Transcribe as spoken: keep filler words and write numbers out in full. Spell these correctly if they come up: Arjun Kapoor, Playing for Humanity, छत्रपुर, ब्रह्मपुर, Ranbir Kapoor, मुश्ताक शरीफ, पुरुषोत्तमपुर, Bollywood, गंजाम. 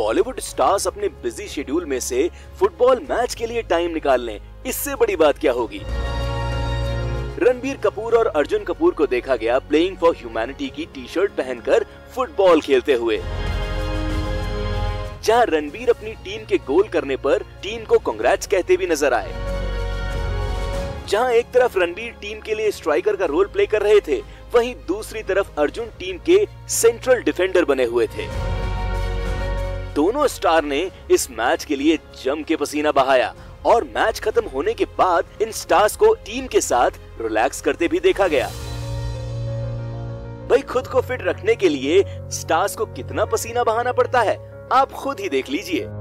Bollywood stars अपने busy schedule में से फुटबॉल मैच के लिए टाइम निकाल लें, इससे बड़ी बात क्या होगी। रणबीर कपूर और अर्जुन कपूर को देखा गया प्लेइंग फॉर ह्यूमैनिटी की टी शर्ट पहनकर फुटबॉल खेलते हुए, जहां रणबीर अपनी टीम के गोल करने पर टीम को कांग्रेट्स कहते भी नजर आए। जहां एक तरफ रणबीर टीम के लिए स्ट्राइकर का रोल प्ले कर रहे थे, वहीं दूसरी तरफ अर्जुन टीम के सेंट्रल डिफेंडर बने हुए थे। दोनों स्टार ने इस मैच के लिए जम के पसीना बहाया और मैच खत्म होने के बाद इन स्टार्स को टीम के साथ रिलैक्स करते भी देखा गया। भाई, खुद को फिट रखने के लिए स्टार्स को कितना पसीना बहाना पड़ता है, आप खुद ही देख लीजिए।